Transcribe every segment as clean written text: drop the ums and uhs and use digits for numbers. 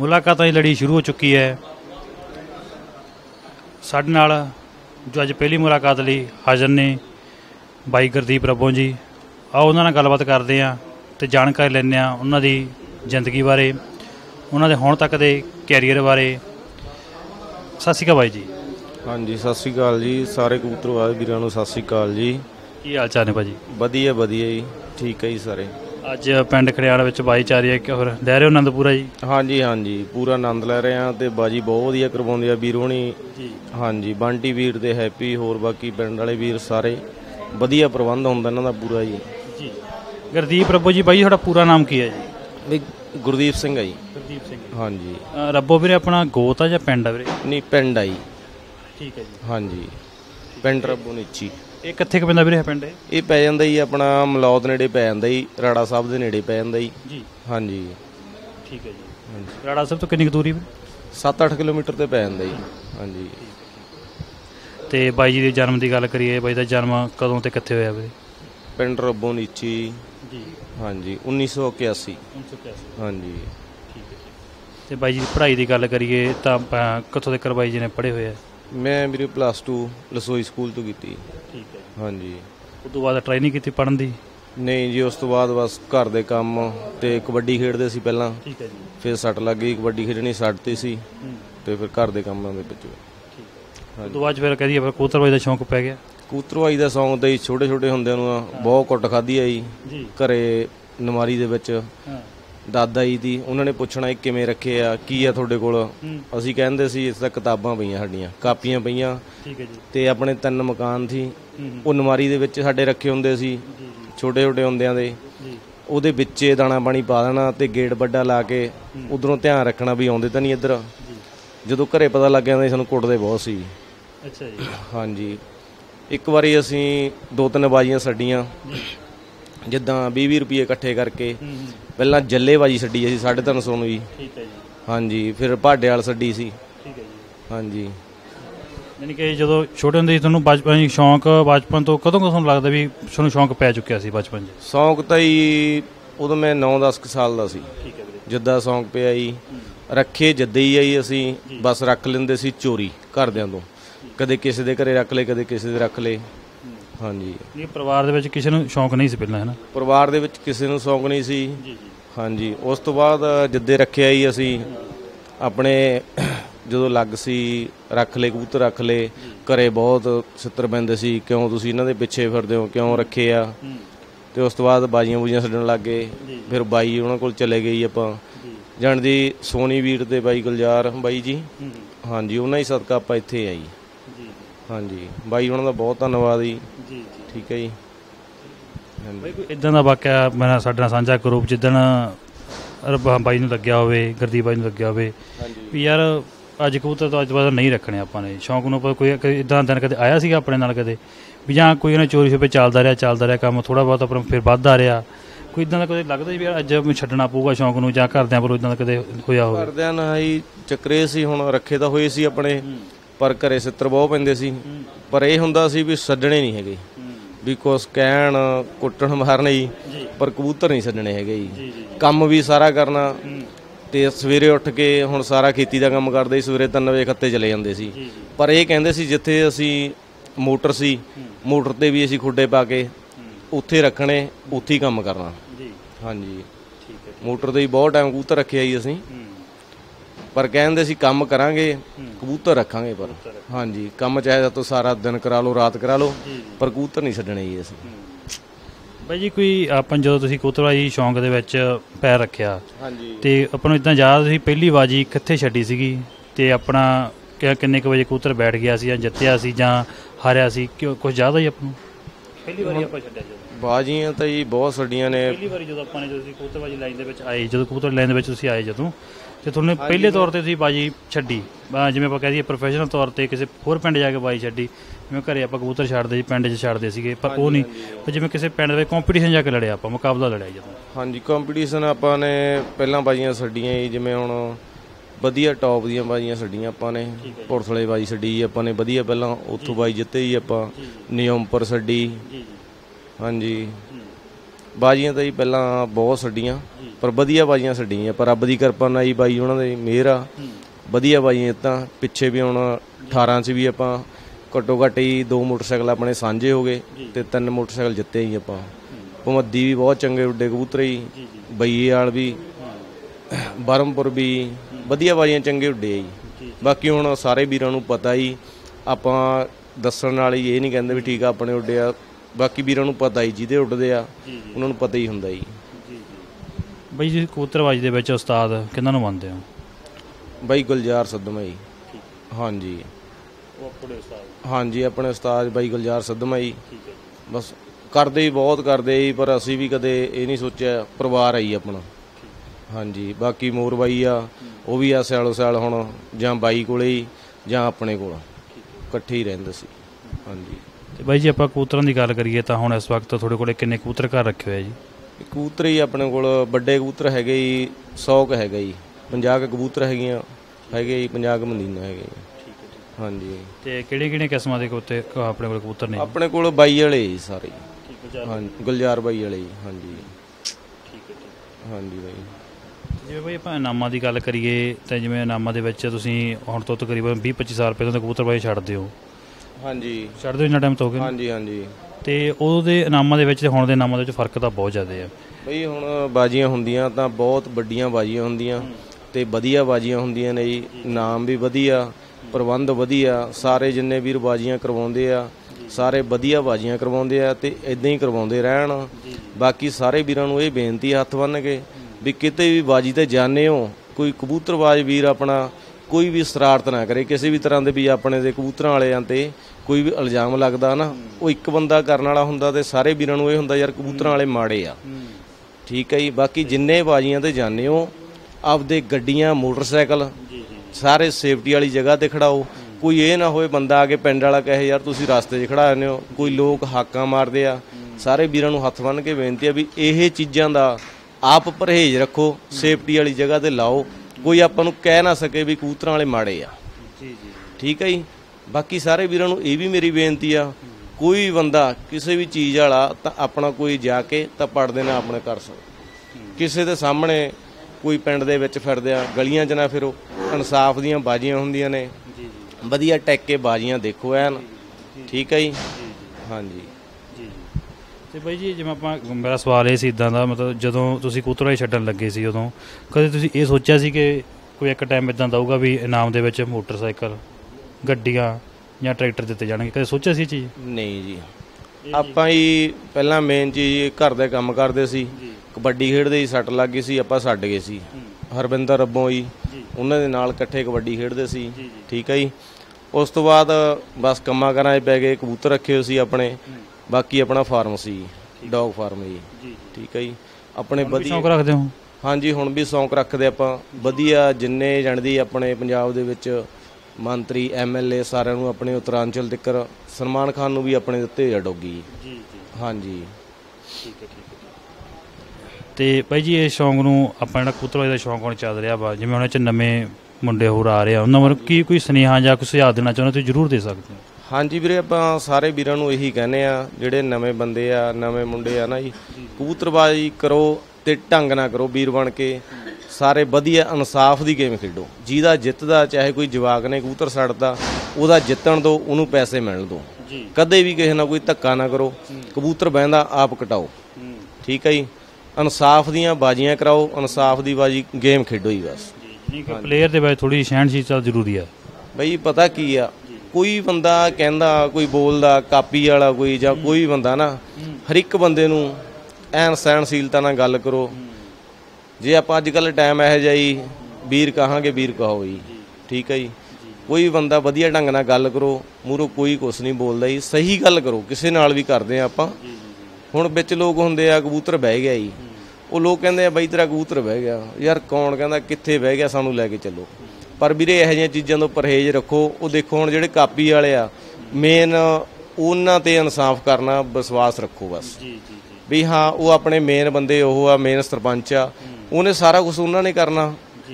मुलाकातों की लड़ी शुरू हो चुकी है। साढ़े नाल जो अज पहली मुलाकात लई हाजिर ने भाई गुरदीप रब्बों जी, आओ उन्होंने गलबात करते हैं तो जानकारी लेने उन्होंने जिंदगी बारे, उन्होंने हुण तक के कैरियर बारे। सत श्री अकाल भाई जी। हाँ जी, सत श्री अकाल जी। सारे कबूतरबाज वीरां नूं सत श्री अकाल जी। की हाल चाल ने भाजी? वधिया वधिया जी, ठीक है जी। सारे अज पिंड खड़ियाण विच बाई चारी है, होर लै रहे हो आनंद पूरा जी? हाँ जी हाँ जी, पूरा आनंद लै रहे हैं तो बाजी बहुत वधिया करवाउंदे आ वीर होणी। हाँ जी, बांटी वीर ते हैप्पी होर बाकी पिंड वाले वीर सारे वधिया प्रबंध हुंदा इन्हां दा पूरा जी। जी गुरदीप रब्बो जी, बाई तुहाडा पूरा नाम की है जी? गुरदीप सिंह है जी। गुरदीप सिंह। हाँ जी। रब्बो वीरे अपना गोत है जां पिंड है वीरे? नहीं पिंड आई। ठीक है जी। हाँ जी, पिंड रब्बो नीची। ਇਹ ਕਿੱਥੇ ਪੈਂਦਾ ਵੀਰੇ ਪਿੰਡ? ਇਹ ਪੈ ਜਾਂਦਾ ਜੀ ਆਪਣਾ ਮਲੌਦ ਨੇੜੇ ਪੈ ਜਾਂਦਾ ਜੀ, ਰਾੜਾ ਸਾਹਿਬ ਦੇ ਨੇੜੇ ਪੈ ਜਾਂਦਾ ਜੀ। ਹਾਂਜੀ ਠੀਕ ਹੈ ਜੀ। ਰਾੜਾ ਸਾਹਿਬ ਤੋਂ ਕਿੰਨੀ ਕੁ ਦੂਰੀ? 7-8 ਕਿਲੋਮੀਟਰ ਤੇ ਪੈ ਜਾਂਦਾ ਜੀ। ਹਾਂਜੀ। ਤੇ ਬਾਈ ਜੀ ਦੇ ਜਨਮ ਦੀ ਗੱਲ ਕਰੀਏ, ਬਾਈ ਦਾ ਜਨਮ ਕਦੋਂ ਤੇ ਕਿੱਥੇ ਹੋਇਆ ਵੀਰੇ? ਪਿੰਡ ਰੱਬੋਂ ਨੀਚੀ ਜੀ। ਹਾਂਜੀ 1981। 1981। ਹਾਂਜੀ ਠੀਕ ਹੈ। ਤੇ ਬਾਈ ਜੀ ਦੀ ਪੜ੍ਹਾਈ ਦੀ ਗੱਲ ਕਰੀਏ ਤਾਂ ਕਿੱਥੋਂ ਤੱਕ ਬਾਈ ਜੀ ਨੇ ਪੜ੍ਹੇ ਹੋਏ ਆ? ਮੈਂ ਵੀਰੇ ਪਲੱਸ 2 ਲਸੋਈ ਸਕੂਲ ਤੋਂ ਕੀਤੀ। ਠੀਕ ਹੈ। ਹਾਂਜੀ। ਉਸ ਤੋਂ ਬਾਅਦ ਟ੍ਰੇਨਿੰਗ ਕੀਤੀ ਪੜਨ ਦੀ? ਨਹੀਂ ਜੀ, ਉਸ ਤੋਂ ਬਾਅਦ ਬਸ ਘਰ ਦੇ ਕੰਮ ਤੇ ਕਬੱਡੀ ਖੇਡਦੇ ਸੀ ਪਹਿਲਾਂ। ਠੀਕ ਹੈ ਜੀ। ਫਿਰ ਸੱਟ ਲੱਗ ਗਈ, ਕਬੱਡੀ ਖੇਡਣੀ ਛੱਡਤੀ ਸੀ ਤੇ ਫਿਰ ਘਰ ਦੇ ਕੰਮਾਂ ਦੇ ਵਿੱਚ। ਠੀਕ। ਉਸ ਤੋਂ ਬਾਅਦ ਫਿਰ ਕਹਦੀ ਫਿਰ ਕੂਤਰਵਾਈ ਦਾ ਸ਼ੌਂਕ ਪੈ ਗਿਆ? ਕੂਤਰਵਾਈ ਦਾ ਸ਼ੌਂਕ ਤਾਂ ਛੋਟੇ ਛੋਟੇ ਹੁੰਦਿਆਂ ਨੂੰ ਬਹੁਤ ਕੁੱਟ ਖਾਧੀ ਆਈ ਘਰੇ ਨਮਾਰੀ ਦੇ ਵਿੱਚ। ਦਾਦਾ ਜੀ ਦੀ ਉਹਨਾਂ ਨੇ ਪੁੱਛਣਾ ਕਿਵੇਂ ਰੱਖੇ ਆ, ਕੀ ਆ ਤੁਹਾਡੇ ਕੋਲ? ਅਸੀਂ ਕਹਿੰਦੇ ਸੀ ਇਸ ਤਾਂ ਕਿਤਾਬਾਂ ਪਈਆਂ, ਸਾਡੀਆਂ ਕਾਪੀਆਂ ਪਈਆਂ। ਠੀਕ ਹੈ ਜੀ। ਤੇ ਆਪਣੇ 3 ਮਕਾਨ ਸੀ, ਉਹ ਨਮਾਰੀ ਦੇ ਵਿੱਚ ਸਾਡੇ ਰੱਖੇ ਹੁੰਦੇ ਸੀ ਛੋਟੇ ਛੋਟੇ ਹੁੰਦਿਆਂ ਦੇ। ਉਹਦੇ ਵਿੱਚ ਦਾਣਾ ਪਾਣੀ ਪਾ ਦੇਣਾ ਤੇ ਗੇਟ ਵੱਡਾ ਲਾ ਕੇ ਉਧਰੋਂ ਧਿਆਨ ਰੱਖਣਾ ਵੀ ਆਉਂਦੇ ਤਾਂ ਨਹੀਂ ਇੱਧਰ। ਜਦੋਂ ਘਰੇ ਪਤਾ ਲੱਗ ਜਾਂਦਾ ਸਾਨੂੰ ਕੁੱਟਦੇ ਬਹੁਤ ਸੀ। ਅੱਛਾ ਜੀ। ਹਾਂਜੀ। ਇੱਕ ਵਾਰੀ ਅਸੀਂ 2-3 ਬਾਜ਼ੀਆਂ ਛੱਡੀਆਂ ਜਿੱਦਾਂ 20-20 ਰੁਪਏ ਇਕੱਠੇ ਕਰਕੇ। ਪਹਿਲਾਂ ਜੱਲੇਬਾਜੀ ਛੱਡੀ ਅਸੀਂ 350 ਨੂੰ ਜੀ। ਠੀਕ ਹੈ ਜੀ। ਹਾਂਜੀ। ਫਿਰ ਭਾਡੇ ਵਾਲ ਛੱਡੀ ਸੀ। ਠੀਕ ਹੈ ਜੀ। ਹਾਂਜੀ। ਯਾਨੀ ਕਿ ਜਦੋਂ ਛੋਟੇ ਹੁੰਦੇ ਸੀ ਤੁਹਾਨੂੰ ਬਚਪਨ ਹੀ ਸ਼ੌਂਕ, ਬਚਪਨ ਤੋਂ ਕਦੋਂ ਕਦੋਂ ਲੱਗਦਾ ਵੀ ਤੁਹਾਨੂੰ ਸ਼ੌਂਕ ਪੈ ਚੁੱਕਿਆ ਸੀ ਬਚਪਨ 'ਚ? ਸ਼ੌਂਕ ਤਾਂ ਜੀ ਉਦੋਂ ਮੈਂ 9-10 ਸਾਲ ਦਾ ਸੀ। ਠੀਕ ਹੈ ਵੀਰੇ। ਜਿੱਦਾਂ ਸ਼ੌਂਕ ਪਿਆ ਜੀ, ਰੱਖੇ ਜਿੱਦਾਂ ਹੀ ਆਈ ਅਸੀਂ ਬਸ ਰੱਖ ਲੈਂਦੇ ਸੀ ਚੋਰੀ ਘਰਦਿਆਂ ਤੋਂ, ਕਦੇ ਕਿਸੇ ਦੇ ਘਰੇ ਰੱਖ ਲਏ, ਕਦੇ ਕਿਸੇ ਦੇ ਰੱਖ ਲਏ। ਹਾਂਜੀ। ਇਹ ਪਰਿਵਾਰ ਦੇ ਵਿੱਚ ਕਿਸੇ ਨੂੰ ਸ਼ੌਂਕ ਨਹੀਂ ਸੀ ਪਹਿਲਾਂ, ਹੈ ਨਾ? ਪਰਿਵਾਰ ਦੇ ਵਿੱਚ ਕਿਸੇ ਨੂੰ ਸ਼ੌਂਕ ਨਹੀਂ ਸੀ। ਜੀ ਜੀ। ਹਾਂਜੀ। ਉਸ ਤੋਂ ਬਾਅਦ ਜਿੱਦੇ ਰੱਖਿਆ ਹੀ ਅਸੀਂ ਆਪਣੇ ਜਦੋਂ ਲੱਗ ਸੀ ਰੱਖ ਲਏ ਕਬੂਤਰ ਰੱਖ ਲਏ। ਘਰੇ ਬਹੁਤ ਛਿੱਤਰ ਪੈਂਦੇ ਸੀ, ਕਿਉਂ ਤੁਸੀਂ ਇਹਨਾਂ ਦੇ ਪਿੱਛੇ ਫਿਰਦੇ ਹੋ, ਕਿਉਂ ਰੱਖੇ ਆ? ਤੇ ਉਸ ਤੋਂ ਬਾਅਦ ਬਾਜ਼ੀਆਂ ਬੂਜੀਆਂ ਛੱਡਣ ਲੱਗ ਗਏ। ਫਿਰ ਬਾਈ ਉਹਨਾਂ ਕੋਲ ਚਲੇ ਗਏ ਆਪਾਂ ਜਾਣਦੀ ਸੋਨੀ ਵੀਰ ਤੇ ਬਾਈ ਗੁਲਜ਼ਾਰ ਬਾਈ ਜੀ। ਹਾਂਜੀ, ਉਹਨਾਂ ਹੀ ਸਦਕਾ ਆਪਾਂ ਇੱਥੇ ਆਈ। ਹਾਂਜੀ, ਬਾਈ ਉਹਨਾਂ ਦਾ ਬਹੁਤ ਧੰਨਵਾਦ ਜੀ। ਜੀ ਠੀਕ ਹੈ ਜੀ। ਬਾਈ ਕੋਈ ਇੱਦਾਂ ਦਾ ਵਾਕਿਆ ਮੈਂ ਸਾਡੇ ਨਾਲ ਸਾਂਝਾ ਕਰੋ ਜਿੱਦਣ ਬਾਈ ਨੂੰ ਲੱਗਿਆ ਹੋਵੇ, ਗੁਰਦੀਪ ਬਾਈ ਨੂੰ ਲੱਗਿਆ ਹੋਵੇ ਵੀ ਯਾਰ ਅੱਜ ਕਬੂਤਰ ਤਾਂ ਅੱਜ ਬਾਅਦ ਨਹੀਂ ਰੱਖਣੇ ਆਪਾਂ ਨੇ, ਸ਼ੌਂਕ ਨੂੰ ਆਪਾਂ? ਕੋਈ ਇੱਦਾਂ ਦਿਨ ਕਦੇ ਆਇਆ ਸੀਗਾ ਆਪਣੇ ਨਾਲ ਕਦੇ ਵੀ ਜਾਂ ਕੋਈ ਉਹਨੇ ਚੋਰੀ ਛੁਪੇ ਚੱਲਦਾ ਰਿਹਾ ਕੰਮ ਥੋੜ੍ਹਾ ਬਹੁਤ ਆਪਣਾ ਫਿਰ ਵੱਧਦਾ ਰਿਹਾ? ਕੋਈ ਇੱਦਾਂ ਦਾ ਕਦੇ ਲੱਗਦਾ ਵੀ ਯਾਰ ਅੱਜ ਛੱਡਣਾ ਪਊਗਾ ਸ਼ੌਂਕ ਨੂੰ, ਜਾਂ ਘਰਦਿਆਂ ਪਰ ਇੱਦਾਂ ਦਾ ਕਦੇ ਹੋਇਆ ਹੋਵੇ? ਘਰਦਿਆਂ ਨਾਲ ਹੀ ਚੱਕਰੇ ਸੀ, ਹੁਣ ਰੱਖੇ ਤਾਂ ਹੋਏ ਸੀ ਆਪਣੇ ਪਰ ਘਰੇ ਛਿੱਤਰ ਬਹੁਤ ਪੈਂਦੇ ਸੀ। ਪਰ ਇਹ ਹੁੰਦਾ ਸੀ ਵੀ ਛੱਡਣੇ ਨਹੀਂ ਹੈਗੇ, ਵੀ ਕੁਛ ਕਹਿਣ ਕੁੱਟਣ ਮਾਰਨੇ ਜੀ, ਪਰ ਕਬੂਤਰ ਨਹੀਂ ਛੱਡਣੇ ਹੈਗੇ ਜੀ। ਕੰਮ ਵੀ ਸਾਰਾ ਕਰਨਾ ਤੇ ਸਵੇਰੇ ਉੱਠ ਕੇ ਹੁਣ ਸਾਰਾ ਖੇਤੀ ਦਾ ਕੰਮ ਕਰਦੇ ਸੀ, ਸਵੇਰੇ 3 ਵਜੇ ਖੱਤੇ ਚਲੇ ਜਾਂਦੇ ਸੀ। ਪਰ ਇਹ ਕਹਿੰਦੇ ਸੀ ਜਿੱਥੇ ਅਸੀਂ ਮੋਟਰ ਸੀ, ਮੋਟਰ ਤੇ ਵੀ ਅਸੀਂ ਖੁੱਡੇ ਪਾ ਕੇ ਉੱਥੇ ਰੱਖਣੇ, ਉੱਥੇ ਹੀ ਕੰਮ ਕਰਨਾ। ਹਾਂਜੀ ਠੀਕ ਹੈ। ਮੋਟਰ ਤੇ ਹੀ ਬਹੁਤ ਟਾਈਮ ਕਬੂਤਰ ਰੱਖਿਆ ਜੀ ਅਸੀਂ, ਪਰ ਕਹਿੰਦੇ ਸੀ ਕੰਮ ਕਰਾਂਗੇ ਕਬੂਤਰ ਰੱਖਾਂਗੇ। ਪਰ ਹਾਂਜੀ ਕੰਮ ਚਾਹੀਦਾ ਤਾਂ ਸਾਰਾ ਦਿਨ ਕਰਾ ਲਓ, ਰਾਤ ਕਰਾ ਲਓ, ਪਰ ਕਬੂਤਰ ਨਹੀਂ ਛੱਡਣੇ ਜੀ ਅਸੀਂ। ਬਾਈ ਜੀ ਕੋਈ ਆਪਾਂ ਜਦੋਂ ਤੁਸੀਂ ਕਬੂਤਰਬਾਜ਼ੀ ਸ਼ੌਂਕ ਦੇ ਵਿੱਚ ਪੈਰ ਰੱਖਿਆ ਤੇ ਆਪਾਂ ਨੂੰ ਇੱਦਾਂ ਯਾਦ ਤੁਸੀਂ ਪਹਿਲੀ ਬਾਜੀ ਕਿੱਥੇ ਛੱਡੀ ਸੀਗੀ ਤੇ ਆਪਣਾ ਕਿੰਨੇ ਕੁ ਵਜੇ ਕਬੂਤਰ ਬੈਠ ਗਿਆ ਸੀ, ਜਾਂ ਜਿੱਤਿਆ ਸੀ ਜਾਂ ਹਾਰਿਆ ਸੀ? ਕੁਛ ਯਾਦ ਆ ਜੀ ਆਪਾਂ ਨੂੰ? ਪਹਿਲੀ ਵਾਰੀ ਆਪਾਂ ਛੱਡਿਆ ਜੀ ਬਾਜ਼ੀਆਂ ਤਾਂ ਜੀ ਬਹੁਤ ਛੱਡੀਆਂ ਨੇ। ਪਹਿਲੀ ਵਾਰੀ ਜਦੋਂ ਆਪਾਂ ਨੇ ਜਦੋਂ ਕਬੂਤਰਬਾਜ਼ੀ ਲਾਈਨ ਦੇ ਵਿੱਚ ਆਏ, ਜਦੋਂ ਕਬੂਤਰ ਲਾਈਨ ਦੇ ਵਿੱਚ ਤੁਸੀਂ ਆਏ ਜਦੋਂ ਤੇ ਤੁਹਾਨੂੰ ਪਹਿਲੇ ਤੌਰ 'ਤੇ ਤੁਸੀਂ ਬਾਜੀ ਛੱਡੀ, ਜਿਵੇਂ ਆਪਾਂ ਕਹਿ ਦਈਏ ਪ੍ਰੋਫੈਸ਼ਨਲ ਤੌਰ 'ਤੇ ਕਿਸੇ ਹੋਰ ਪਿੰਡ ਜਾ ਕੇ ਬਾਜੀ ਛੱਡੀ, ਜਿਵੇਂ ਘਰੇ ਆਪਾਂ ਕਬੂਤਰ ਛੱਡਦੇ ਸੀ ਪਿੰਡ 'ਚ ਛੱਡਦੇ ਸੀਗੇ, ਪਰ ਉਹ ਨਹੀਂ, ਪਰ ਜਿਵੇਂ ਕਿਸੇ ਪਿੰਡ ਦੇ ਕੰਪੀਟੀਸ਼ਨ ਜਾ ਕੇ ਲੜਿਆ ਆਪਾਂ, ਮੁਕਾਬਲਾ ਲੜਿਆ ਜਦੋਂ? ਹਾਂਜੀ ਕੰਪੀਟੀਸ਼ਨ ਆਪਾਂ ਨੇ ਪਹਿਲਾਂ ਬਾਜ਼ੀਆਂ ਛੱਡੀਆਂ ਜੀ, ਜਿਵੇਂ ਹੁਣ ਵਧੀਆ ਟੌਪ ਦੀਆਂ ਬਾਜ਼ੀਆਂ ਛੱਡੀਆਂ ਆਪਾਂ ਨੇ। ਪੁਰਥਲੇ ਬਾਜੀ ਛੱਡੀ ਆਪਾਂ ਨੇ ਵਧੀਆ, ਪਹਿਲਾਂ ਉੱਥੋਂ ਬਾਜੀ ਜਿੱਤੇ ਜੀ ਆਪਾਂ। ਨਿਯਮਪੁਰ ਛੱਡੀ। ਹਾਂਜੀ ਬਾਜੀਆਂ ਤਾਂ ਜੀ ਪਹਿਲਾਂ ਬਹੁਤ ਛੱਡੀਆਂ ਪਰ ਵਧੀਆ ਬਾਜੀਆਂ ਛੱਡੀਆਂ ਪਰ ਰੱਬ ਦੀ ਕਿਰਪਾ ਨਾਲ ਜੀ ਬਾਈ ਉਹਨਾਂ ਦੇ ਮਿਹਰ ਆ ਵਧੀਆ ਬਾਜੀਆਂ ਤਾਂ ਪਿੱਛੇ ਵੀ ਹੁਣ 18 'ਚ ਵੀ ਆਪਾਂ ਘੱਟੋ ਘੱਟ ਹੀ ਦੋ ਮੋਟਰਸਾਈਕਲ ਆਪਣੇ ਸਾਂਝੇ ਹੋ ਗਏ ਤੇ ਤਿੰਨ ਮੋਟਰਸਾਈਕਲ ਜਿੱਤੇ ਜੀ ਆਪਾਂ। ਭਮੱਦੀ ਵੀ ਬਹੁਤ ਚੰਗੇ ਉੱਡੇ ਕਬੂਤਰ ਜੀ ਬਈਏ ਵਾਲ ਵੀ ਬਰਮਪੁਰ ਵੀ ਵਧੀਆ ਬਾਜੀਆਂ ਚੰਗੇ ਉੱਡੇ ਜੀ। ਬਾਕੀ ਹੁਣ ਸਾਰੇ ਵੀਰਾਂ ਨੂੰ ਪਤਾ ਹੀ ਆਪਾਂ ਦੱਸਣ ਵਾਲੀ ਇਹ ਨਹੀਂ ਕਹਿੰਦੇ ਵੀ ਠੀਕ ਆ ਆਪਣੇ ਉੱਡੇ ਆ बाकी वीरों को पता ही जिदे उठते आ उन्होंने पता ही होंगे जी। बई जी कबूतरबाजी के उस्ताद किन्हां नूं मानते हो? बई गुलजार सदमा जी। हाँ जी हाँ जी अपने उस्ताद बई गुलजार सदमा जी बस करते ही बहुत करते जी पर असी भी कदे ये नहीं सोचा परिवार आई अपना। हाँ जी बाकी मोर बई आ वह भी आ सैलो सैल हुण जां बई कोले जां अपने कोल इकट्ठे ही रहिंदे सी। हाँ जी ਬਾਈ जी आप कबूतरों की गल करिए तो हुण इस वक्त थोड़े कोल किन्ने कबूतर घर रखे हुए जी? कबूतर ही अपने कोल बड़े कबूतर है 100 है जी 50 कबूतर है 50 मदीना है। हाँ जी तो किहड़े किस्मां दे अपने कोल कबूतर ने? अपने कोल बाई वाले जी सारे। हाँ गुलजार बाई वाले जी। हाँ जी हाँ जी बाई जिवें बाई आपां इनामां दी गल करिए तो जिवें इनामां दे विच तुसीं हुण तो तकरीबन 20-25 साल पहले तो कबूतरबाजी छड्डदे हो। हाँ जी छड्डदे इन्ना टाइम तो हो गया। हाँ जी हाँ जी तो उदों दे इनामां दे विच ते हुण दे इनामां दे विच फर्क तां बहुत ज़्यादा है। बई हुण बाजियां हुंदियां तां बहुत वड्डियां बाजियां हुंदियां ते वधिया बाजियां हुंदियां ने जी इनाम भी वधिया प्रबंध वधिया सारे जिन्ने वीर बाजियां करवाउंदे आ सारे वधिया बाजियां करवाउंदे आ ते इदां ही करवाउंदे रहण। बाकी सारे वीरां नूं इह बेनती हत्थ बन के भी किते भी बाजी ते जाने हो कोई कबूतरबाज वीर अपना कोई भी शरारत ना करे किसी भी तरह के भी अपने दे कबूतरां वालियां ते कोई भी इल्जाम लगता ना वो एक बंदा करने वाला हुंदा ते सारे वीरां नूं इह हुंदा यार कबूतरां वाले माड़े आ ठीक है जी। बाकी जिन्ने बाजियां ते जाने हो आपदे गड्डियां मोटरसाइकिल सारे सेफ्टी वाली जगह ते खड़ाओ कोई ये ना होए बंदा आके पिंड वाला कहे यार तुसीं रास्ते 'च खड़ा आने हो कोई लोग हाकां मारदे आ। सारे वीरां नूं हत्थ बन के बेनती है भी इह चीज़ां दा आप परहेज रखो सेफ्टी वाली जगह ते लाओ कोई आपां नूं कह ना सके भी कबूतरां वाले माड़े आ ठीक है जी। बाकी सारे वीरों को यह भी मेरी बेनती आ कोई भी बंदा किसी भी चीज़ वाला तो अपना कोई जाके तो पढ़ते ना अपने कर सको किसी के सामने कोई पिंड दे विच फिरदे आ गलियां च ना फिरो इंसाफ दियां बाजियां हुंदियां ने वधिया टैक के बाजियां देखो ऐन ठीक है जी। हाँ जी तो बई जी जिवें आपां मेरा सवाल इस इदा का मतलब जदों तुसीं कबूतरबाजी छड्डण लगे सी उदों कदे तुसीं इह सोचिया सी कि कोई एक टाइम इदा दा आऊगा भी इनाम दे विच मोटरसाइकिल ਗੱਡੀਆਂ ਜਾਂ ਟਰੈਕਟਰ ਦਿੱਤੇ ਜਾਣਗੇ ਕਦੇ ਸੋਚਿਆ ਸੀ ਚੀਜ਼? ਨਹੀਂ ਜੀ ਆਪਾਂ ਹੀ ਪਹਿਲਾਂ ਮੇਨ ਚੀਜ਼ ਘਰ ਦੇ ਕੰਮ ਕਰਦੇ ਸੀ ਕਬੱਡੀ ਖੇਡਦੇ ਸੀ ਸੱਟ ਲੱਗ ਗਈ ਸੀ ਆਪਾਂ ਛੱਡ ਗਏ ਸੀ। ਹਰਬਿੰਦਰ ਰੱਬੋਂ ਜੀ ਉਹਨਾਂ ਦੇ ਨਾਲ ਇਕੱਠੇ ਕਬੱਡੀ ਖੇਡਦੇ ਸੀ ਠੀਕ ਹੈ ਜੀ। ਉਸ ਤੋਂ ਬਾਅਦ ਬਸ ਕੰਮਾਂ ਕਾਰਾਂ 'ਚ ਪੈ ਗਏ ਕਬੂਤਰ ਰੱਖੇ ਹੋਏ ਸੀ ਆਪਣੇ ਬਾਕੀ ਆਪਣਾ ਫਾਰਮ ਸੀ ਡੌਗ ਫਾਰਮ ਜੀ ਠੀਕ ਹੈ ਜੀ ਆਪਣੇ ਵਧੀਆ ਸ਼ੌਂਕ ਰੱਖਦੇ ਹੋ? ਹਾਂ ਜੀ ਹੁਣ ਵੀ ਸ਼ੌਂਕ ਰੱਖਦੇ ਆਪਾਂ ਵਧੀਆ ਜਿੰਨੇ ਜਾਣਦੀ ਆਪਣੇ ਪੰਜਾਬ ਦੇ ਵਿੱਚ ਮੰਤਰੀ MLA ਸਾਰਿਆਂ ਨੂੰ ਆਪਣੇ ਉਤਰਾਂਚਲ ਤੱਕ ਸਨਮਾਨ ਖਾਨ ਨੂੰ ਵੀ ਆਪਣੇ ਦਿੱਤੇ ਆ ਡੋਗੀ। हाँ जी ठीक है ठीक है। तो भाई जी ये शौक न अपना जो कबूतरबाजी का शौक होने चल रहा वा जिवें उन्हां च नवें मुंडे होर आ रहे हैं उन्हां वालों की कोई सुनेहा जां कोई सुझाव देना चाहुंदे तुसीं जरूर दे सकते हो? हाँ जी वीरे आपां सारे वीरां नूं यही कहने आ जिहड़े नवें बंदे आ नवें मुंडे आ ना जी कबूतरबाजी करो ते ढंग ना करो वीर बन के सारे वधिया इंसाफ की गेम खेडो जिहदा जितदा चाहे कोई जवाक ने कबूतर छड्डदा उहदा जितण दो उहनूं पैसे मिलण दो कदे भी किसी ना कोई धक्का ना करो कबूतर बहंदा आप कटाओ ठीक है जी। इंसाफ दीयां बाजियां कराओ इंसाफ की बाजी गेम खेडो ही बस। प्लेयर दे बारे थोड़ी सहनशीलता जरूरी है बई पता की आ कोई बंदा कहंदा कोई बोलदा कापी वाला कोई जां कोई बंदा ना हर एक बंदे नूं ऐन सहनशीलता नाल गल करो जे आप अज कल टाइम यह जी वीर कहांगे वीर कहो जी ठीक है जी। कोई बंदा वधिया ढंग नाल गल करो मूहरों कोई कुछ नहीं बोलता जी सही गल करो किसी नाल भी करदे आपां हुण विच लोग हुंदे आ कबूतर बह गया जी वो लोग कहंदे आ बई तेरा कबूतर बह गया यार कौन कहंदा कित्थे बह गया सानूं लैके चलो पर वीरे इहो जिहियां चीज़ां तों परहेज रखो। वो देखो हुण जिहड़े कापी वाले आ मेन उन्हां ते इंसाफ करना विश्वास रखो बस भी हाँ वो अपने मेन बंदे ओह आ मेन सरपंच आ उन्हें सारा कुछ उन्होंने करना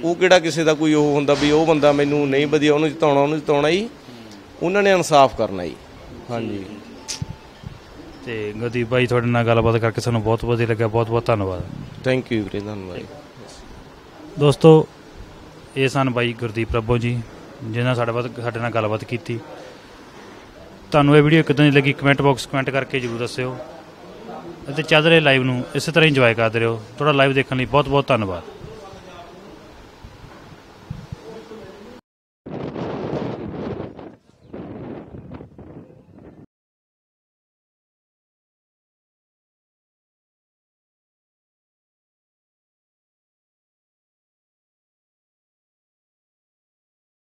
वो कि किसी का कोई वह होंगे भी वो बंदा मैनू नहीं वधिया उन्होंने जिताना जी उन्होंने इंसाफ करना जी। हाँ जी ਤੇ ਗੁਰਦੀਪ ਭਾਈ ਤੁਹਾਡੇ ਨਾਲ ਗੱਲਬਾਤ ਕਰਕੇ ਸਾਨੂੰ ਬਹੁਤ ਵਧੀਆ ਲੱਗਾ, ਬਹੁਤ ਬਹੁਤ ਧੰਨਵਾਦ। ਥੈਂਕ ਯੂ ਵੀਰੇ, ਧੰਨਵਾਦ। ਦੋਸਤੋ ਇਹ ਸਨ ਬਾਈ ਗੁਰਦੀਪ ਰੱਬੋ ਜੀ ਜਿਨ੍ਹਾਂ ਸਾਡੇ ਨਾਲ ਗੱਲਬਾਤ ਕੀਤੀ। ਤੁਹਾਨੂੰ ਇਹ ਵੀਡੀਓ ਕਿੱਦਾਂ ਦੀ ਲੱਗੀ ਕਮੈਂਟ ਬਾਕਸ ਕਮੈਂਟ ਕਰਕੇ ਜ਼ਰੂਰ ਦੱਸਿਓ ਅਤੇ ਚੱਲ ਰਹੇ ਲਾਈਵ ਨੂੰ ਇਸੇ ਤਰ੍ਹਾਂ ਇੰਜੋਏ ਕਰਦੇ ਰਹੋ। ਤੁਹਾਡਾ ਲਾਈਵ ਦੇਖਣ ਲਈ ਬਹੁਤ ਬਹੁਤ ਧੰਨਵਾਦ।